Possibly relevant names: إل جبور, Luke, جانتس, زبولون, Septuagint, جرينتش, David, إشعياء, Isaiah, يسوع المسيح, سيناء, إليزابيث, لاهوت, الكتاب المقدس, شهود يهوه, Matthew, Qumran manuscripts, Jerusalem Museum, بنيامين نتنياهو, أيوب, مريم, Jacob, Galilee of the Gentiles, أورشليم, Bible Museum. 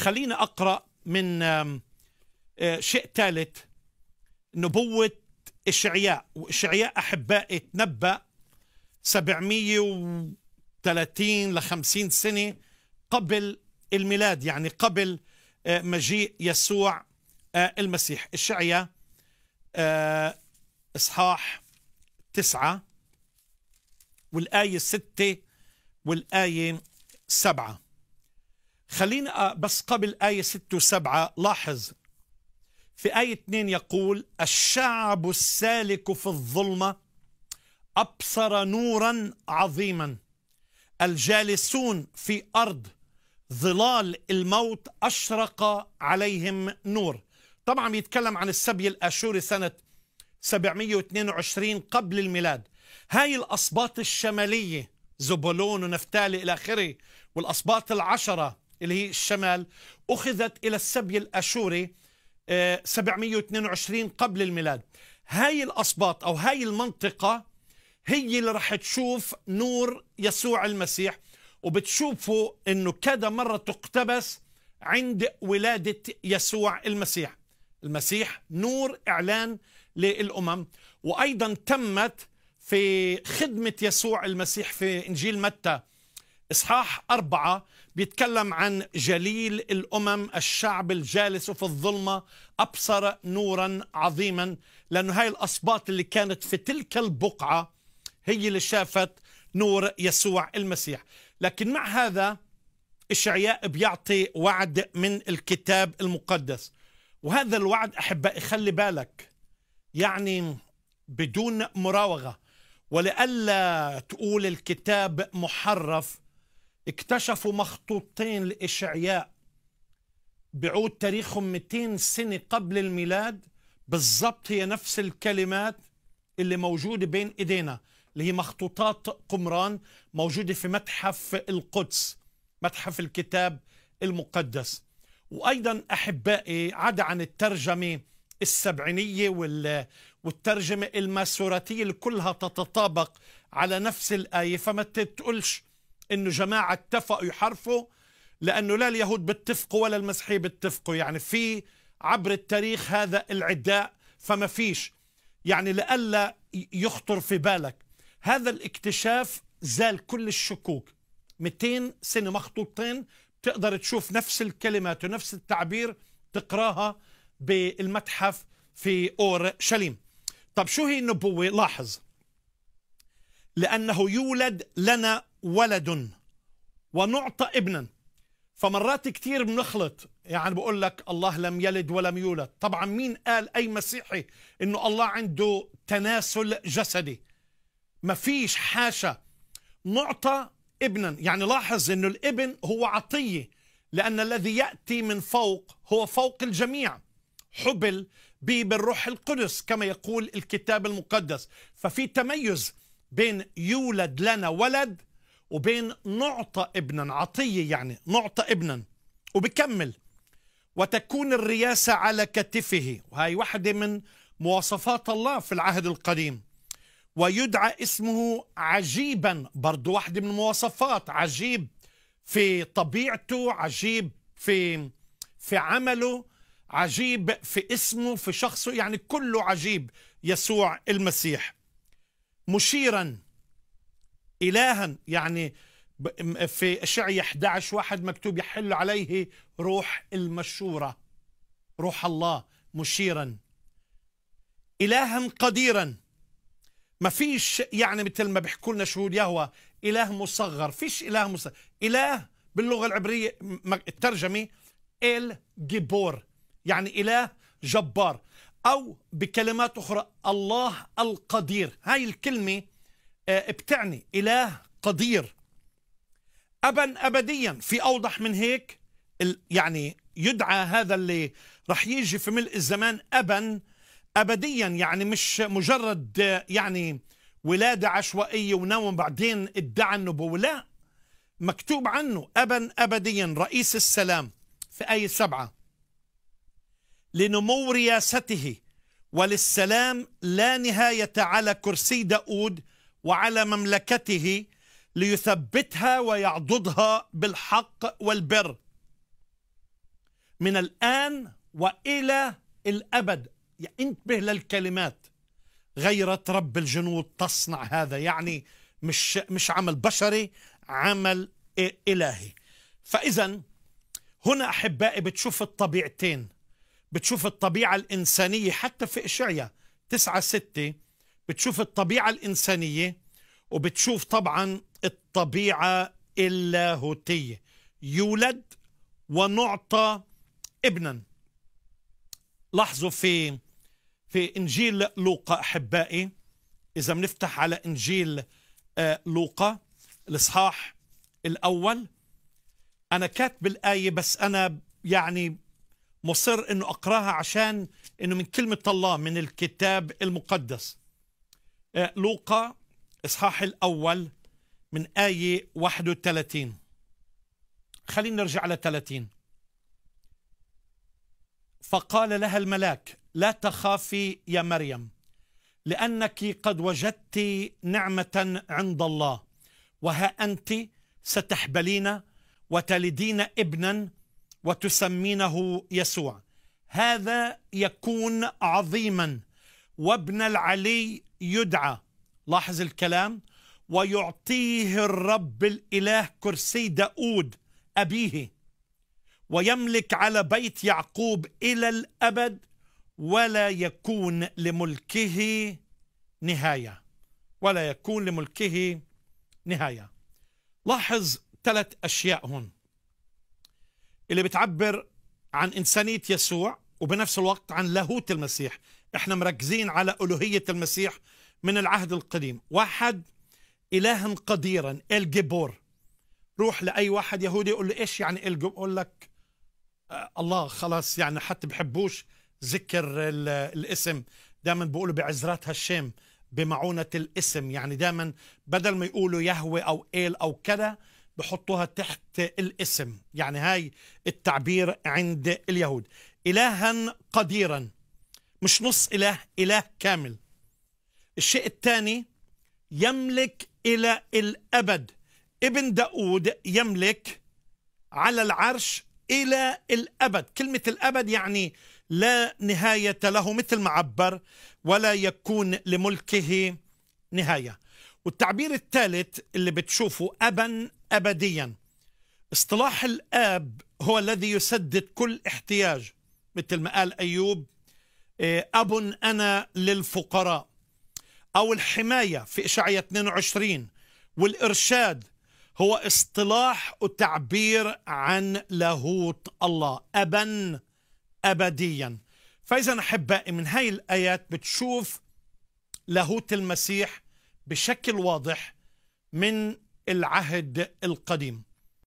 خلينا أقرأ من شيء ثالث، نبوة إشعياء. وإشعياء أحباء تنبأ 730 ل 50 سنة قبل الميلاد، يعني قبل مجيء يسوع المسيح. إشعياء إصحاح 9 والآية 6 والآية 7. خلينا بس قبل آية 6 و7 لاحظ في آية 2 يقول: الشعب السالك في الظلمة أبصر نورا عظيما، الجالسون في أرض ظلال الموت أشرق عليهم نور. طبعا يتكلم عن السبي الآشوري سنة 722 قبل الميلاد. هاي الأسباط الشمالية، زبولون ونفتالي إلى آخره، والأسباط العشرة اللي هي الشمال، أخذت إلى السبي الآشوري 722 قبل الميلاد. هاي الأسباط أو هاي المنطقة هي اللي رح تشوف نور يسوع المسيح، وبتشوفوا أنه كذا مرة تقتبس عند ولادة يسوع المسيح. المسيح نور إعلان للأمم، وأيضا تمت في خدمة يسوع المسيح في إنجيل متى إصحاح 4 بيتكلم عن جليل الأمم، الشعب الجالس في الظلمة أبصر نورا عظيما، لأنه هاي الأصباط اللي كانت في تلك البقعة هي اللي شافت نور يسوع المسيح. لكن مع هذا إشعياء بيعطي وعد من الكتاب المقدس، وهذا الوعد أحبائي خلي بالك يعني بدون مراوغة، ولئلا تقول الكتاب محرف اكتشفوا مخطوطين لإشعياء بعود تاريخهم 200 سنة قبل الميلاد بالضبط، هي نفس الكلمات اللي موجودة بين إيدينا اللي هي مخطوطات قمران موجودة في متحف القدس، متحف الكتاب المقدس. وأيضا أحبائي عدا عن الترجمة السبعينية والترجمة الماسوراتية اللي كلها تتطابق على نفس الآية، فما تقولش إنه جماعة اتفقوا يحرفوا، لأنه لا اليهود بيتفقوا ولا المسيحية بيتفقوا، يعني في عبر التاريخ هذا العداء، فما فيش يعني لألا يخطر في بالك. هذا الاكتشاف زال كل الشكوك، 200 سنة مخطوطين بتقدر تشوف نفس الكلمات ونفس التعبير، تقراها بالمتحف في أورشليم. طب شو هي النبوة؟ لاحظ: لأنه يولد لنا ولد ونعطى ابنا. فمرات كتير بنخلط، يعني بقول لك الله لم يلد ولم يولد. طبعا مين قال أي مسيحي إنه الله عنده تناسل جسدي؟ ما فيش، حاشا. نعطى ابنا، يعني لاحظ إنه الابن هو عطية، لأن الذي يأتي من فوق هو فوق الجميع، حبل به بالروح القدس كما يقول الكتاب المقدس. ففي تميز بين يولد لنا ولد وبين نعطى ابنا، عطية يعني نعطى ابنا. وبكمل: وتكون الرياسة على كتفه، وهي واحدة من مواصفات الله في العهد القديم. ويدعى اسمه عجيبا، برضو واحدة من المواصفات، عجيب في طبيعته، عجيب في عمله، عجيب في اسمه، في شخصه، يعني كله عجيب يسوع المسيح. مشيرا، إلها، يعني في إشعياء 11:1 مكتوب يحل عليه روح المشورة، روح الله مشيرا. إلها قديرا، ما فيش يعني مثل ما بيحكوا لنا شهود يهوه إله مصغر، فيش إله مصغر. إله باللغة العبرية الترجمة إل جبور، يعني إله جبار، أو بكلمات أخرى الله القدير. هاي الكلمة بتعني إله قدير. أبا أبديا، في أوضح من هيك؟ يعني يدعى هذا اللي رح يجي في ملء الزمان أبا أبديا، يعني مش مجرد يعني ولادة عشوائية ونوم بعدين ادعى النبوة، لا، مكتوب عنه أبا أبديا رئيس السلام. في آية 7: لنمو رياسته وللسلام لا نهاية على كرسي داود وعلى مملكته، ليثبتها ويعضدها بالحق والبر. من الآن وإلى الأبد. يعني انتبه للكلمات، غيرة رب الجنود تصنع هذا، يعني مش عمل بشري، عمل إلهي. فإذا هنا أحبائي بتشوف الطبيعتين، بتشوف الطبيعة الإنسانية حتى في إشعيا 9:6 بتشوف الطبيعة الإنسانية، وبتشوف طبعا الطبيعة اللاهوتية، يولد ونعطى ابنا. لاحظوا في إنجيل لوقا أحبائي، إذا بنفتح على إنجيل لوقا الإصحاح الأول، أنا كاتب الآية بس أنا يعني مصر إنه أقراها عشان إنه من كلمة الله من الكتاب المقدس. لوقا إصحاح الأول من آية 31، خلينا نرجع على 30. فقال لها الملاك: لا تخافي يا مريم، لأنك قد وجدت نعمة عند الله، وها أنت ستحبلين وتلدين ابنا وتسمينه يسوع، هذا يكون عظيما وابن العلي يدعى. لاحظ الكلام: ويعطيه الرب الإله كرسي داود أبيه، ويملك على بيت يعقوب إلى الأبد، ولا يكون لملكه نهاية، ولا يكون لملكه نهاية. لاحظ ثلاث أشياء هون اللي بتعبر عن إنسانية يسوع وبنفس الوقت عن لاهوت المسيح. احنا مركزين على ألوهية المسيح من العهد القديم. واحد، إلها قديرا، الجبور. روح لأي واحد يهودي يقول له إيش يعني الجبور، يقول لك الله خلاص، يعني حتى بحبوش ذكر الاسم، دائما بيقولوا بعزرات هالشام بمعونة الاسم، يعني دائما بدل ما يقولوا يهوه أو إيل أو كذا بحطوها تحت الاسم، يعني هاي التعبير عند اليهود. إلها قديرا، مش نص إله، إله كامل. الشيء الثاني، يملك إلى الأبد. ابن داود يملك على العرش إلى الأبد. كلمة الأبد يعني لا نهاية له، مثل ما عبر ولا يكون لملكه نهاية. والتعبير الثالث اللي بتشوفه، أبا أبديا. اصطلاح الآب هو الذي يسدد كل احتياج، مثل ما قال أيوب أب أنا للفقراء، أو الحماية في إشعيا 22. والإرشاد هو اصطلاح وتعبير عن لاهوت الله، أبا أبديا. فإذا أحبائي من هاي الآيات بتشوف لاهوت المسيح بشكل واضح من العهد القديم.